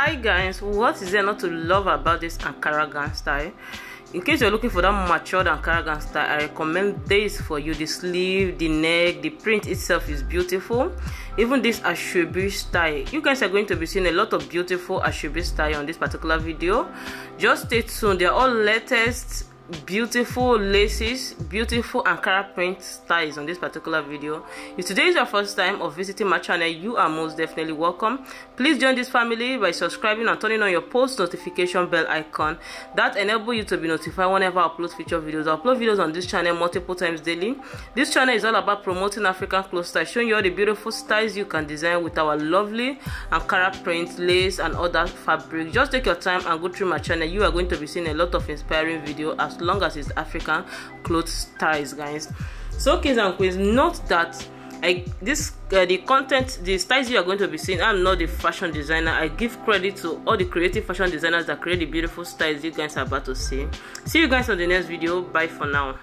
Hi guys, what is there not to love about this Ankaragan style? In case you're looking for that matured Ankaragan style, I recommend this for you. The sleeve, the neck, the print itself is beautiful. Even this Asoebi style, you guys are going to be seeing a lot of beautiful Asoebi style on this particular video. Just stay tuned. They're all latest beautiful laces, beautiful Ankara print styles on this particular video. If today is your first time of visiting my channel, you are most definitely welcome. Please join this family by subscribing and turning on your post notification bell icon. That enables you to be notified whenever I upload future videos. I upload videos on this channel multiple times daily. This channel is all about promoting African clothes style, showing you all the beautiful styles you can design with our lovely Ankara print, lace and other fabric. Just take your time and go through my channel. You are going to be seeing a lot of inspiring videos as long as it's African clothes styles, guys. So kings and queens, note that the styles you are going to be seeing, I'm not the fashion designer. I give credit to all the creative fashion designers that create the beautiful styles you guys are about to see. See you guys on the next video. Bye for now.